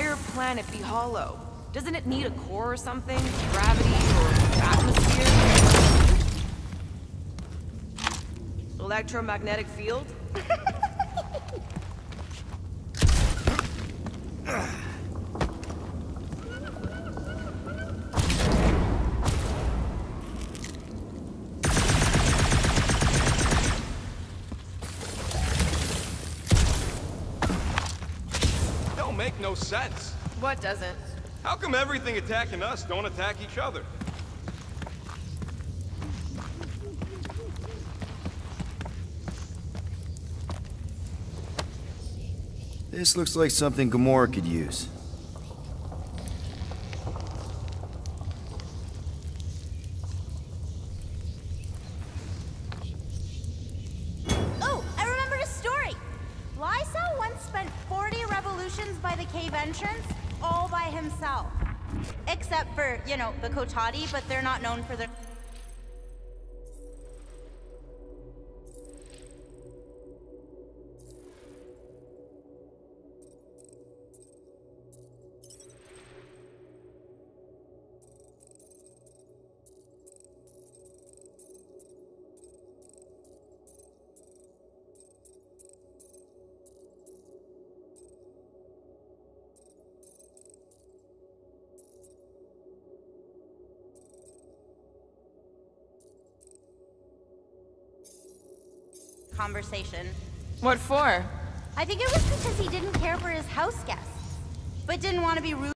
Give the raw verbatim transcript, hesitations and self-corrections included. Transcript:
entire planet be hollow? Doesn't it need a core or something? Gravity or atmosphere? Electromagnetic field? Don't make no sense. What doesn't? How come everything attacking us don't attack each other? This looks like something Gamora could use. Oh, I remembered a story! Lysa once spent forty revolutions by the cave entrance, all by himself. Except for, you know, the Cotati, but they're not known for their... conversation. What for? I think it was because he didn't care for his house guests, but didn't want to be rude.